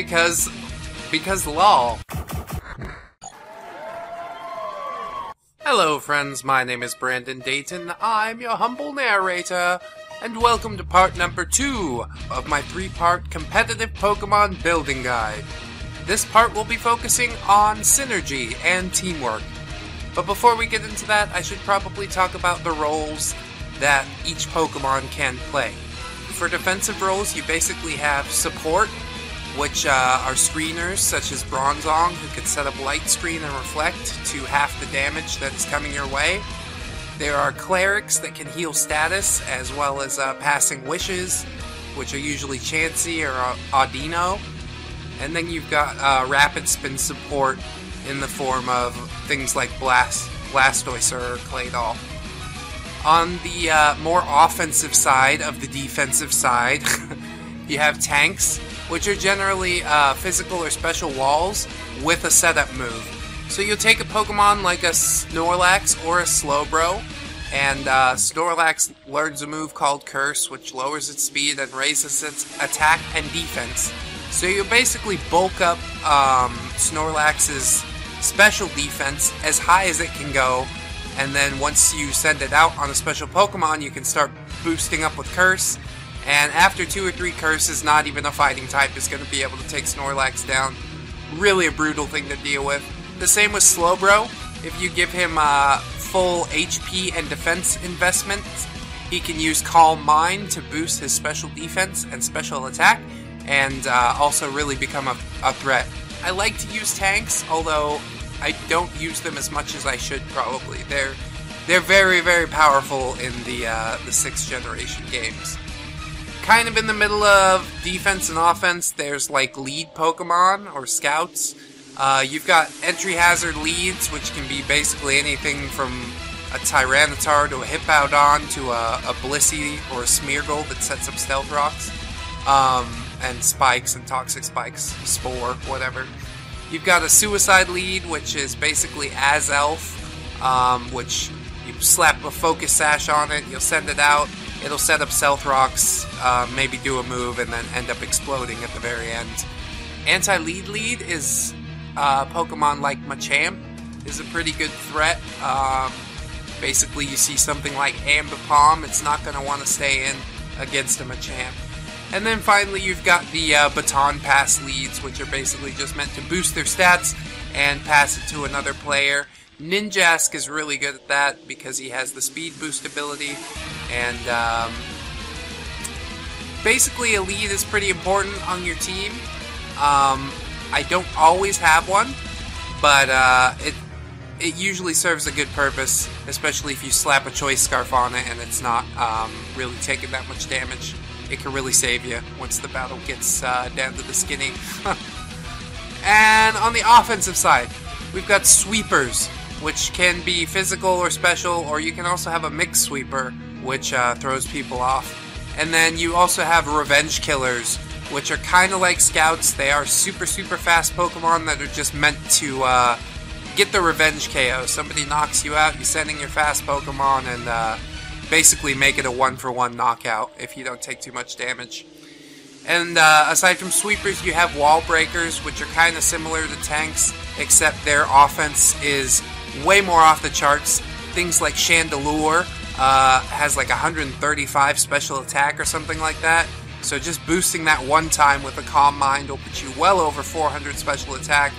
Because lol. Hello friends, my name is Brandon Dayton, I'm your humble narrator, and welcome to part number 2 of my 3-part competitive Pokemon building guide. This part will be focusing on synergy and teamwork. But before we get into that, I should probably talk about the roles that each Pokemon can play. For defensive roles, you basically have support, which are screeners such as Bronzong, who can set up Light Screen and Reflect to half the damage that is coming your way. There are clerics that can heal status, as well as passing wishes, which are usually Chansey or Audino. And then you've got Rapid Spin support in the form of things like Blastoise or Claydol. On the more offensive side of the defensive side, you have tanks, which are generally physical or special walls with a setup move. So you'll take a Pokemon like a Snorlax or a Slowbro, and Snorlax learns a move called Curse, which lowers its speed and raises its attack and defense. So you basically bulk up Snorlax's special defense as high as it can go, and then once you send it out on a special Pokemon, you can start boosting up with Curse. And after 2 or 3 curses, not even a fighting type is going to be able to take Snorlax down. Really a brutal thing to deal with. The same with Slowbro. If you give him full HP and defense investment, he can use Calm Mind to boost his special defense and special attack, and also really become a threat. I like to use tanks, although I don't use them as much as I should probably. They're very, very powerful in the 6th generation games. Kind of in the middle of defense and offense, there's like lead Pokemon or scouts. You've got entry hazard leads, which can be basically anything from a Tyranitar to a Hippowdon to a Blissey or a Smeargle that sets up Stealth Rocks. And spikes and toxic spikes, spore, whatever. You've got a suicide lead, which is basically Azelf, which you slap a Focus Sash on it, you'll send it out. It'll set up Stealth Rocks, maybe do a move, and then end up exploding at the very end. Anti-lead is Pokemon like Machamp is a pretty good threat. Basically, you see something like Ambipom, it's not going to want to stay in against a Machamp. And then finally, you've got the Baton Pass leads, which are basically just meant to boost their stats and pass it to another player. Ninjask is really good at that because he has the speed boost ability, and basically a lead is pretty important on your team. I don't always have one, but it usually serves a good purpose, especially if you slap a Choice Scarf on it and it's not really taking that much damage. It can really save you once the battle gets down to the skinny. And on the offensive side, we've got sweepers, which can be physical or special, or you can also have a mixed sweeper, which throws people off. And then you also have revenge killers, which are kind of like scouts. They are super, super fast Pokemon that are just meant to get the revenge KO. Somebody knocks you out, you send in your fast Pokemon, and basically make it a 1-for-1 knockout if you don't take too much damage. And aside from sweepers, you have wall breakers, which are kind of similar to tanks, except their offense is way more off the charts. Things like Chandelure has like 135 special attack or something like that. So just boosting that one time with a Calm Mind will put you well over 400 special attack,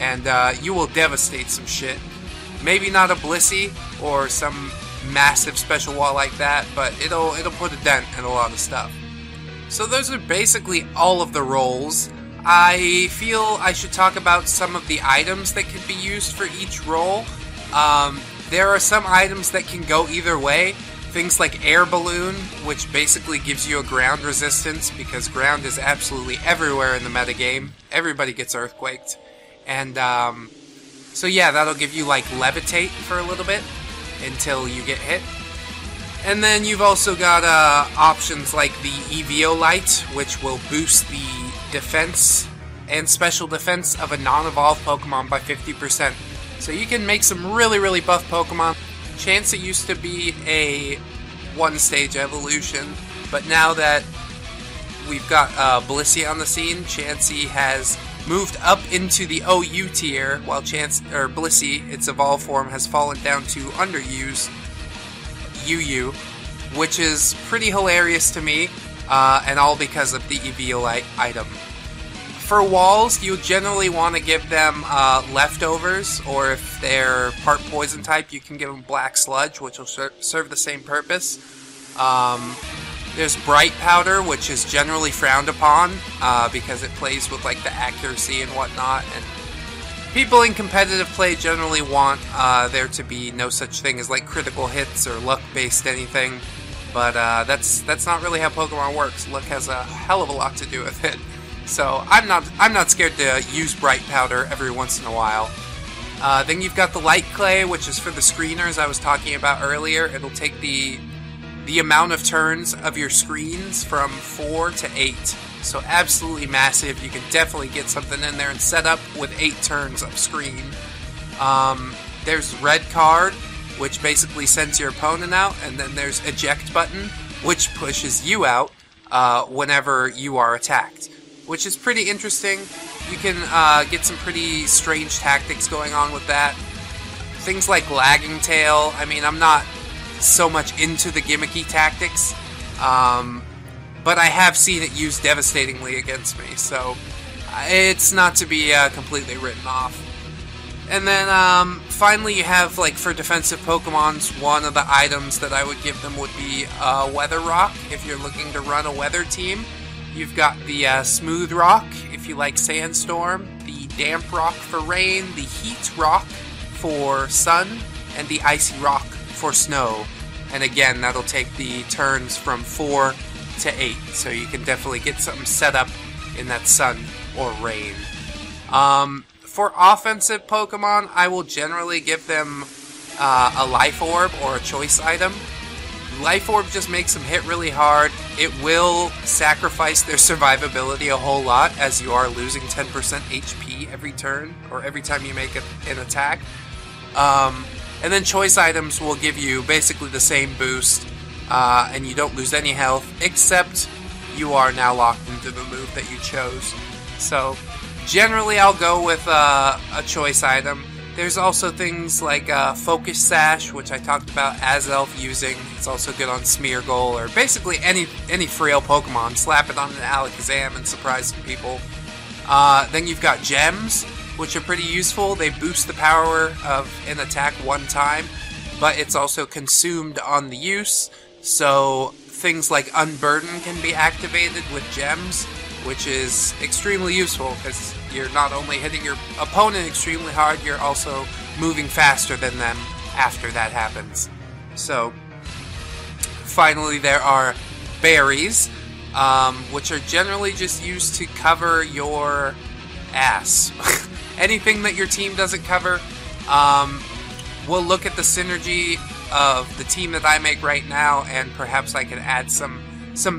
and you will devastate some shit. Maybe not a Blissey or some massive special wall like that, but it'll put a dent in a lot of stuff. So those are basically all of the roles. I feel I should talk about some of the items that can be used for each role. There are some items that can go either way. Things like Air Balloon, which basically gives you a ground resistance, because ground is absolutely everywhere in the metagame. Everybody gets earthquaked. And so yeah, that'll give you like Levitate for a little bit until you get hit. And then you've also got options like the Eviolite, which will boost the defense and special defense of a non-evolved Pokemon by 50%. So you can make some really, really buff Pokemon. Chansey used to be a 1-stage evolution, but now that we've got Blissey on the scene. Chansey has moved up into the OU tier, while Blissey, its evolved form, has fallen down to underused UU, which is pretty hilarious to me, and all because of the Eviolite item. For walls, you generally want to give them leftovers, or if they're part poison type, you can give them black sludge, which will serve the same purpose. There's bright powder, which is generally frowned upon because it plays with like the accuracy and whatnot, and people in competitive play generally want there to be no such thing as like critical hits or luck-based anything, but that's not really how Pokemon works. Luck has a hell of a lot to do with it. So I'm not scared to use bright powder every once in a while. Then you've got the light clay, which is for the screeners I was talking about earlier. It'll take the amount of turns of your screens from 4 to 8. So absolutely massive. You can definitely get something in there and set up with 8 turns of screen. There's red card, which basically sends your opponent out, and then there's eject button, which pushes you out whenever you are attacked, which is pretty interesting. You can get some pretty strange tactics going on with that. Things like lagging tail. I mean, I'm not so much into the gimmicky tactics, but I have seen it used devastatingly against me, so it's not to be completely written off. And then finally you have, like, for defensive Pokemons, one of the items that I would give them would be Weather Rock, if you're looking to run a weather team. You've got the Smooth Rock, if you like Sandstorm, the Damp Rock for rain, the Heat Rock for sun, and the Icy Rock for snow. And again, that'll take the turns from 4 to 8, so you can definitely get something set up in that sun or rain. For offensive Pokemon, I will generally give them a Life Orb or a Choice item. Life Orb just makes them hit really hard. It will sacrifice their survivability a whole lot, as you are losing 10% HP every turn, or every time you make an attack. And then Choice items will give you basically the same boost, and you don't lose any health, except you are now locked into the move that you chose. So generally I'll go with a Choice item. There's also things like Focus Sash, which I talked about Azelf using. It's also good on Smeargle, or basically any frail Pokemon. Slap it on an Alakazam and surprise some people. Then you've got gems, which are pretty useful. They boost the power of an attack one time, but it's also consumed on the use. So things like Unburden can be activated with gems, which is extremely useful because you're not only hitting your opponent extremely hard, you're also moving faster than them after that happens. So, finally there are berries, which are generally just used to cover your ass. Anything that your team doesn't cover, we'll look at the synergy of the team that I make right now, and perhaps I can add some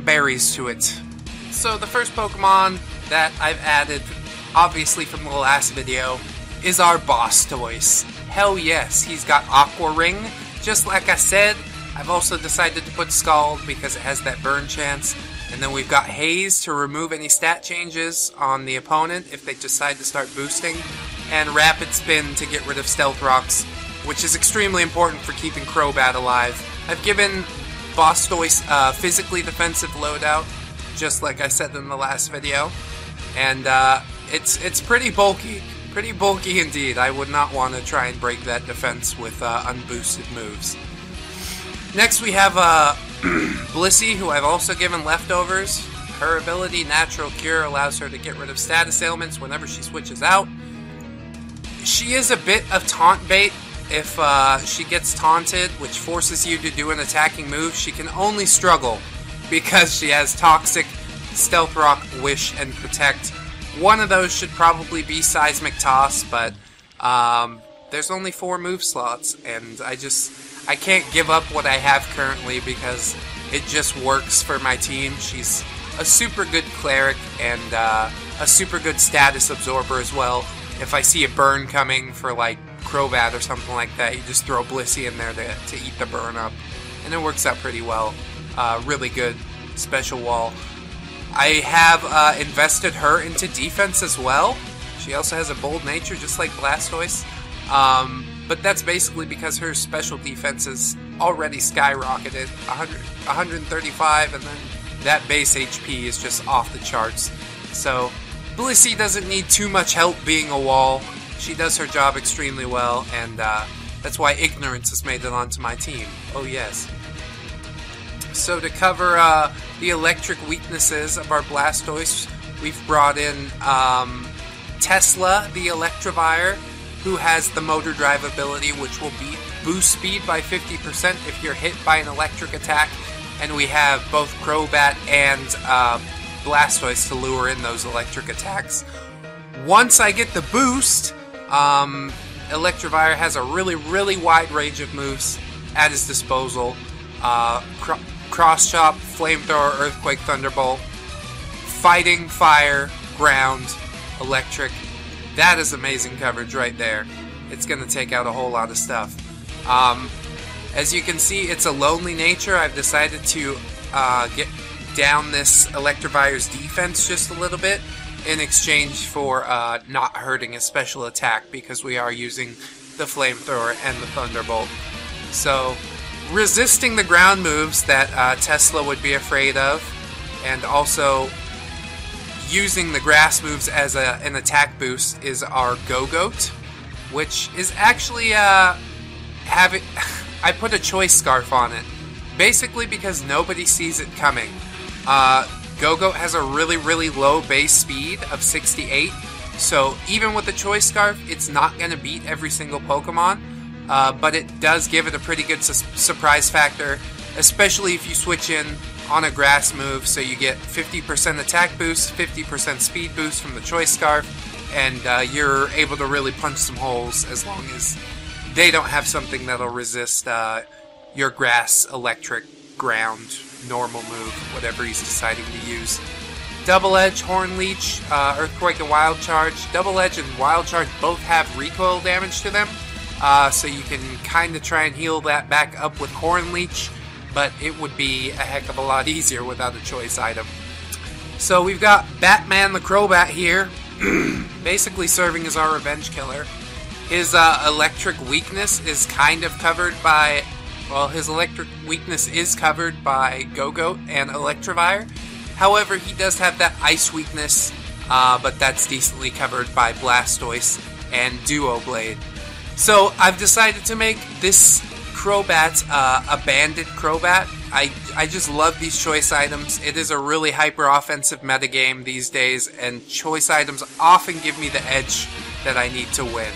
berries to it. So the first Pokemon that I've added, obviously from the last video, is our Blastoise. Hell yes, he's got Aqua Ring. Just like I said, I've also decided to put Scald because it has that burn chance. And then we've got Haze to remove any stat changes on the opponent if they decide to start boosting. And Rapid Spin to get rid of Stealth Rocks, which is extremely important for keeping Crobat alive. I've given Blastoise a physically defensive loadout, just like I said in the last video, and it's pretty bulky indeed. I would not want to try and break that defense with unboosted moves. Next we have Blissey, who I've also given leftovers. Her ability, Natural Cure, allows her to get rid of status ailments whenever she switches out. She is a bit of taunt bait. If she gets taunted, which forces you to do an attacking move, she can only struggle because she has Toxic, Stealth Rock, Wish, and Protect. One of those should probably be Seismic Toss, but there's only 4 move slots, and I can't give up what I have currently because it just works for my team. She's a super good Cleric and a super good Status Absorber as well. If I see a burn coming for, like, Crobat or something like that, you just throw Blissey in there to eat the burn up, and it works out pretty well. Really good special wall. I have invested her into defense as well. She also has a bold nature, just like Blastoise. But that's basically because her special defense is already skyrocketed, 135, and then that base HP is just off the charts. So Blissey doesn't need too much help being a wall. She does her job extremely well, and that's why Ignorance has made it onto my team. Oh yes. So to cover the electric weaknesses of our Blastoise, we've brought in Tesla, the Electivire, who has the motor drive ability, which will boost speed by 50% if you're hit by an electric attack, and we have both Crobat and Blastoise to lure in those electric attacks. Once I get the boost, Electivire has a really wide range of moves at his disposal. Cross Chop, Flamethrower, Earthquake, Thunderbolt, Fighting, Fire, Ground, Electric. That is amazing coverage right there. It's going to take out a whole lot of stuff. As you can see, it's a lonely nature. I've decided to get down this Electivire's defense just a little bit in exchange for not hurting a special attack, because we are using the Flamethrower and the Thunderbolt. So resisting the ground moves that Tesla would be afraid of, and also using the grass moves as an attack boost is our Gogoat, which is actually having... I put a Choice Scarf on it, basically because nobody sees it coming. Gogoat has a really low base speed of 68, so even with the Choice Scarf, it's not going to beat every single Pokemon, but it does give it a pretty good surprise factor, especially if you switch in on a grass move, so you get 50% attack boost, 50% speed boost from the Choice Scarf, and you're able to really punch some holes as long as they don't have something that'll resist your grass, electric, ground, normal move, whatever he's deciding to use. Double Edge, Horn Leech, Earthquake and Wild Charge. Double Edge and Wild Charge both have recoil damage to them, so you can kind of try and heal that back up with Horn Leech, but it would be a heck of a lot easier without a choice item. So we've got Batman the Crobat here, basically serving as our revenge killer. His electric weakness is kind of covered by, well, his electric weakness is covered by Gogoat and Electivire. However, he does have that ice weakness, but that's decently covered by Blastoise and Doublade. So I've decided to make this Crobat, a banded Crobat. I just love these choice items. It is a really hyper-offensive metagame these days, and choice items often give me the edge that I need to win.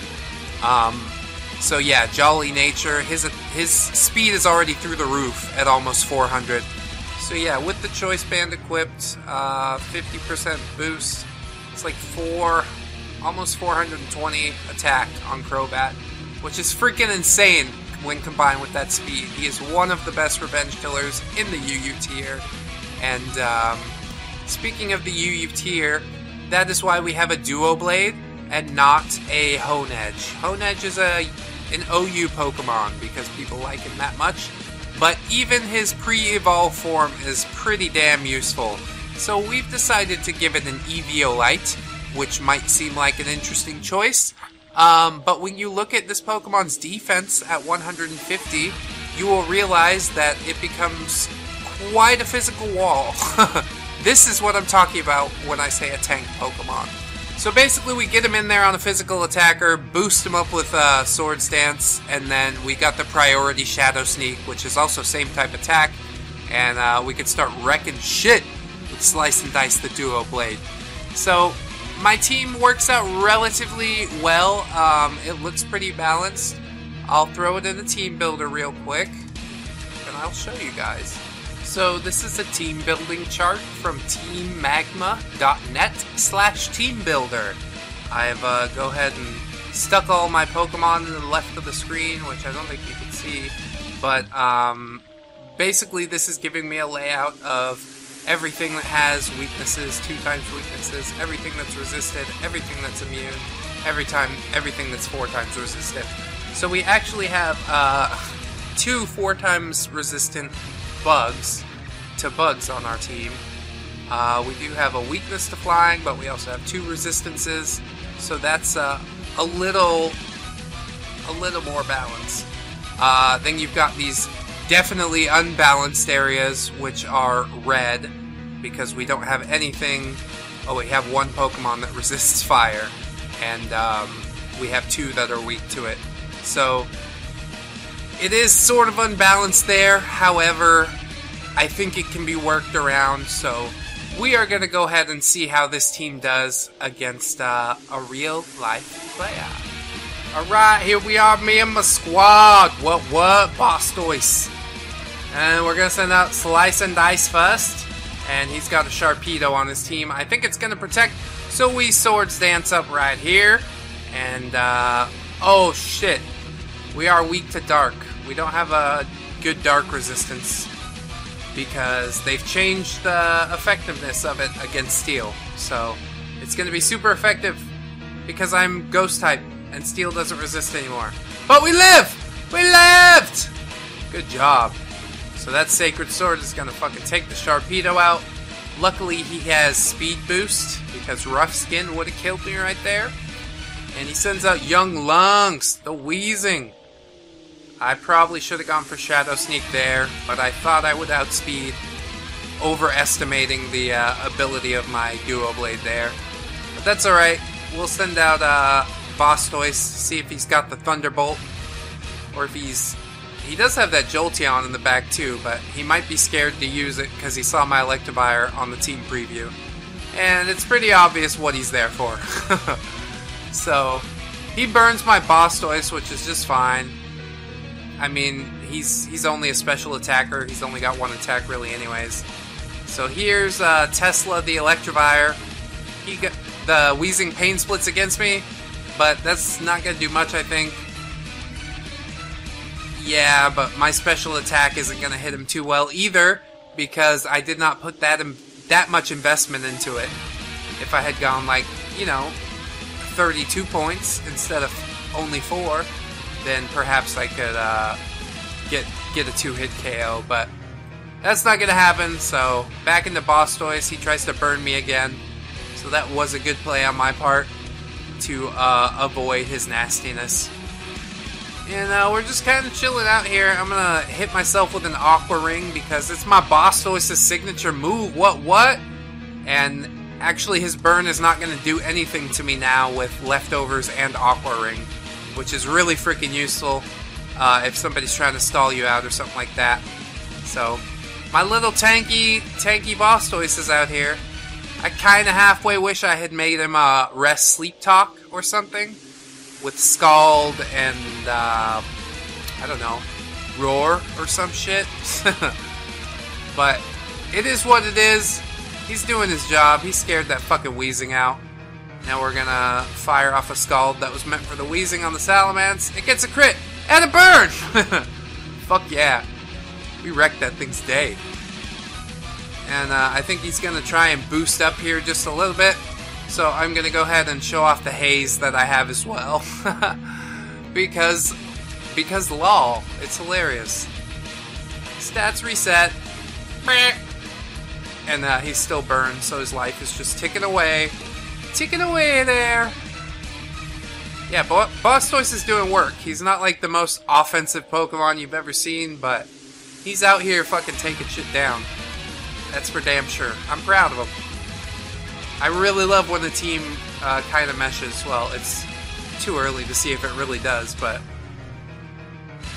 So yeah, Jolly Nature. His speed is already through the roof at almost 400. So yeah, with the Choice Band equipped, 50% boost. It's like almost 420 attack on Crobat, which is freaking insane. When combined with that speed, he is one of the best revenge killers in the UU tier. And speaking of the UU tier, that is why we have a Duo Blade and not a Honedge. Honedge is an OU Pokemon because people like him that much, but even his pre-evolve form is pretty damn useful. So we've decided to give it an Eviolite, which might seem like an interesting choice. But when you look at this Pokemon's defense at 150, you will realize that it becomes quite a physical wall. This is what I'm talking about when I say a tank Pokemon. So basically we get him in there on a physical attacker, boost him up with Sword Stance, and then we got the priority Shadow Sneak, which is also same type attack, and we can start wrecking shit with Slice and Dice the Duo Blade. So my team works out relatively well. It looks pretty balanced. I'll throw it in the team builder real quick, and I'll show you guys. So this is a team building chart from teammagma.net/teambuilder. I've go ahead and stuck all my Pokemon to the left of the screen, which I don't think you can see. But basically this is giving me a layout of everything that has weaknesses, 2x weaknesses, everything that's resisted, everything that's immune, everything that's 4x resistant. So we actually have 2 4x resistant bugs on our team. We do have a weakness to flying, but we also have 2 resistances, so that's a little more balanced. Then you've got these definitely unbalanced areas, which are red, because we don't have anything. Oh, we have 1 Pokemon that resists fire, and we have 2 that are weak to it. So it is sort of unbalanced there. However, I think it can be worked around. So we are going to go ahead and see how this team does against a real-life player. Alright, here we are, me and my squad. What, Blastoise? And we're gonna send out Slice and Dice first. And he's got a Sharpedo on his team. I think it's gonna protect, so we Swords Dance up right here. And, oh shit. We are weak to Dark. We don't have a good Dark resistance, because they've changed the effectiveness of it against Steel. So, it's gonna be super effective, because I'm Ghost type. And Steel doesn't resist anymore. But we live! We lived! Good job. So that Sacred Sword is going to fucking take the Sharpedo out. Luckily he has Speed Boost, because Rough Skin would have killed me right there. And he sends out Young Lungs, the Wheezing. I probably should have gone for Shadow Sneak there, but I thought I would outspeed, overestimating the ability of my Duo Blade there. But that's alright. We'll send out Blastoise, see if he's got the Thunderbolt, or if he does have that Jolteon in the back too, but he might be scared to use it because he saw my Electivire on the team preview, and it's pretty obvious what he's there for. So he burns my Blastoise, which is just fine. I mean, he's only a special attacker, he's only got 1 attack really anyways. So here's Tesla the Electivire. He got the Wheezing Pain Splits against me, but that's not going to do much, I think. Yeah, but my special attack isn't going to hit him too well either, because I did not put that much investment into it. If I had gone, like, you know, 32 points instead of only 4, then perhaps I could get a 2-hit KO, but that's not going to happen. So back into Blastoise, he tries to burn me again. So that was a good play on my part, to avoid his nastiness. And we're just kind of chilling out here. I'm gonna hit myself with an Aqua Ring, because it's my Blastoise's signature move. What? And actually his burn is not gonna do anything to me now with Leftovers and Aqua Ring, which is really freaking useful if somebody's trying to stall you out or something like that. So my little tanky Blastoise is out here. I kind of halfway wish I had made him Rest Sleep Talk or something with Scald and, I don't know, Roar or some shit. But it is what it is. He's doing his job. He scared that fucking Wheezing out. Now we're going to fire off a Scald that was meant for the Wheezing on the Salamence. It gets a crit and a burn! Fuck yeah. We wrecked that thing's day. And I think he's going to try and boost up here just a little bit. So I'm going to go ahead and show off the Haze that I have as well. because lol, it's hilarious. Stats reset. And he's still burned, so his life is just ticking away. Ticking away there. Yeah, Blastoise is doing work. He's not like the most offensive Pokemon you've ever seen, but he's out here fucking taking shit down. That's for damn sure. I'm proud of them. I really love when the team kind of meshes. Well, it's too early to see if it really does, but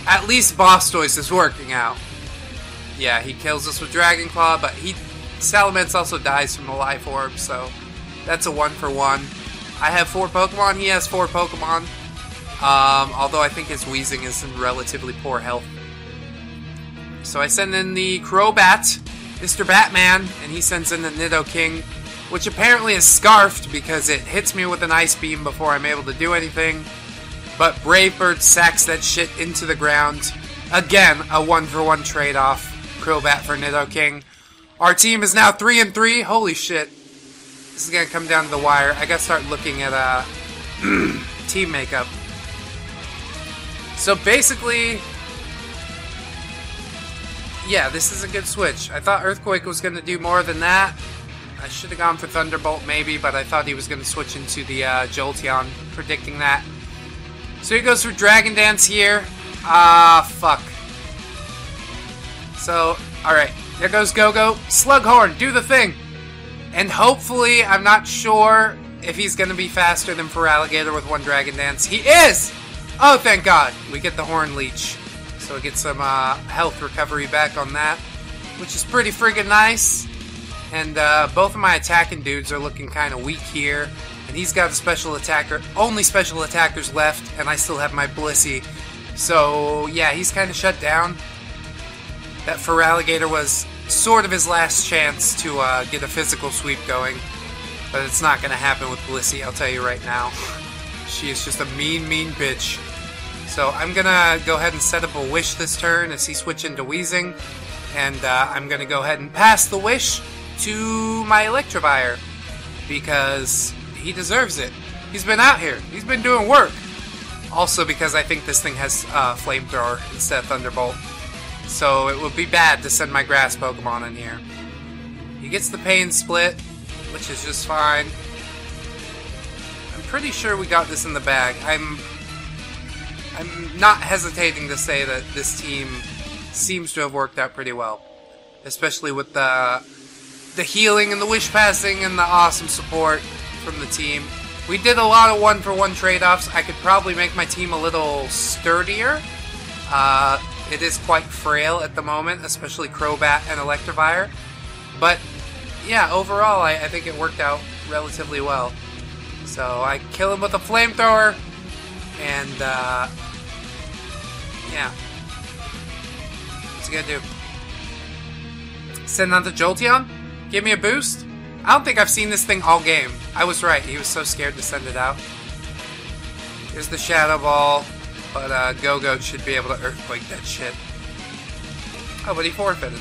at least Blastoise is working out. Yeah, he kills us with Dragon Claw, but Salamence also dies from the Life Orb, so that's a 1-for-1. I have 4 Pokemon. He has 4 Pokemon. Although I think his Weezing is in relatively poor health. So I send in the Crobat, Mr. Batman, and he sends in the Nidoking, which apparently is scarfed because it hits me with an ice beam before I'm able to do anything. But Brave Bird sacks that shit into the ground. Again, a 1-for-1 trade-off. Crobat for Nidoking. Our team is now 3-3. Holy shit. This is gonna come down to the wire. I gotta start looking at team makeup. So basically, yeah, this is a good switch. I thought Earthquake was going to do more than that, I should have gone for Thunderbolt maybe, but I thought he was going to switch into the Jolteon, predicting that. So he goes for Dragon Dance here. Fuck. So, alright. There goes Gogo. Slughorn, do the thing! And hopefully, I'm not sure if he's going to be faster than Feraligatr with one Dragon Dance. He is! Oh, thank God. We get the Horn Leech. So we get some health recovery back on that, which is pretty friggin' nice. And both of my attacking dudes are looking kind of weak here. And he's got a special attacker. Only special attackers left, and I still have my Blissey. So, yeah, he's kind of shut down. That Feraligatr was sort of his last chance to get a physical sweep going. But it's not going to happen with Blissey, I'll tell you right now. She is just a mean, mean bitch. So I'm going to go ahead and set up a Wish this turn as he switches into Weezing. And I'm going to go ahead and pass the Wish to my Electivire, because he deserves it. He's been out here. He's been doing work. Also because I think this thing has Flamethrower instead of Thunderbolt. So it would be bad to send my Grass Pokemon in here. He gets the Pain Split, which is just fine. I'm pretty sure we got this in the bag. I'm not hesitating to say that this team seems to have worked out pretty well. Especially with the healing and the wish passing and the awesome support from the team. We did a lot of one-for-one trade-offs. I could probably make my team a little sturdier. It is quite frail at the moment, especially Crobat and Electivire. But, yeah, overall, I think it worked out relatively well. So I kill him with a Flamethrower. And, yeah. What's he gonna do? Send on the Jolteon? Give me a boost? I don't think I've seen this thing all game. I was right. He was so scared to send it out. Here's the Shadow Ball. But Gogoat should be able to Earthquake that shit. Oh, but he forfeited.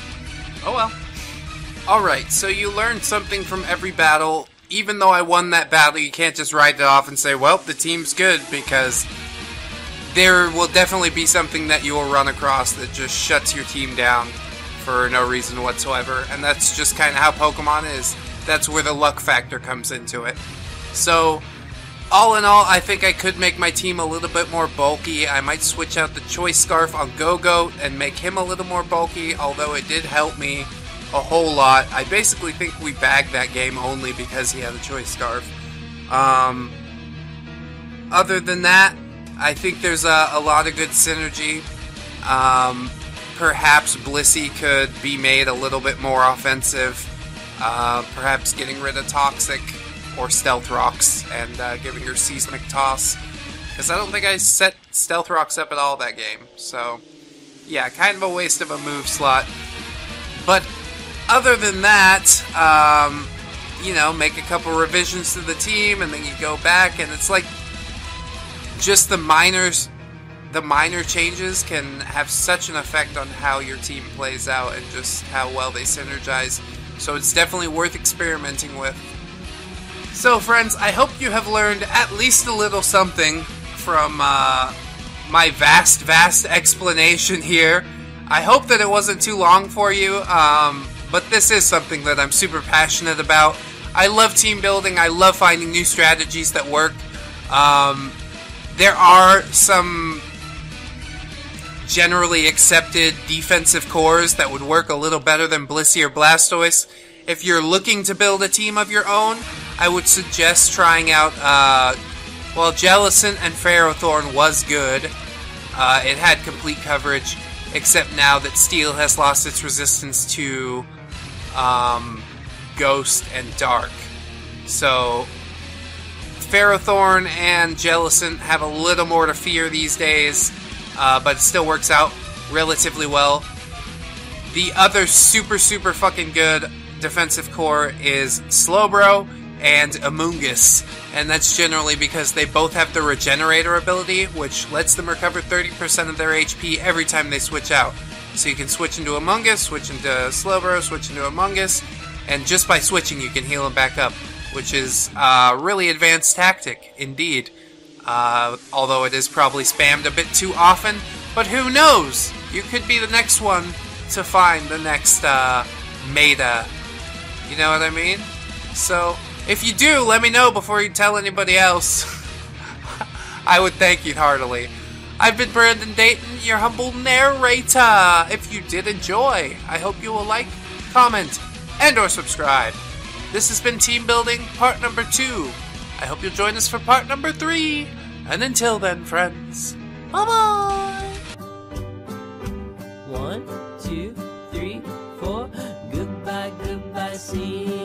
Oh well. Alright, so you learned something from every battle. Even though I won that battle, you can't just write it off and say, well, the team's good, because there will definitely be something that you will run across that just shuts your team down for no reason whatsoever. And that's just kind of how Pokemon is. That's where the luck factor comes into it. So, all in all, I think I could make my team a little bit more bulky. I might switch out the Choice Scarf on Gogoat and make him a little more bulky, although it did help me a whole lot. I basically think we bagged that game only because he had a Choice Scarf. Other than that, I think there's a lot of good synergy. Perhaps Blissey could be made a little bit more offensive. Perhaps getting rid of Toxic or Stealth Rocks and giving her Seismic Toss. Because I don't think I set Stealth Rocks up at all that game. So, yeah, kind of a waste of a move slot. But other than that, you know, make a couple revisions to the team and then you go back and it's like just the minor changes can have such an effect on how your team plays out and just how well they synergize. So it's definitely worth experimenting with. So friends, I hope you have learned at least a little something from my vast, vast explanation here. I hope that it wasn't too long for you, but this is something that I'm super passionate about. I love team building. I love finding new strategies that work. There are some generally accepted defensive cores that would work a little better than Blissey or Blastoise. If you're looking to build a team of your own, I would suggest trying out, well, Jellicent and Ferrothorn was good. It had complete coverage, except now that Steel has lost its resistance to Ghost and Dark. So Ferrothorn and Jellicent have a little more to fear these days. But it still works out relatively well. The other super, super fucking good defensive core is Slowbro and Amoonguss. And that's generally because they both have the Regenerator ability, which lets them recover 30% of their HP every time they switch out. So you can switch into Amoonguss, switch into Slowbro, switch into Amoonguss, and just by switching you can heal them back up, which is a really advanced tactic indeed. Although it is probably spammed a bit too often, but who knows? You could be the next one to find the next, meta. You know what I mean? So, if you do, let me know before you tell anybody else. I would thank you heartily. I've been Brandon Dayton, your humble narrator. If you did enjoy, I hope you will like, comment, and or subscribe. This has been Team Building Part Number 2. I hope you'll join us for Part Number 3. And until then, friends, bye-bye! 1, 2, 3, 4, goodbye, goodbye, see you.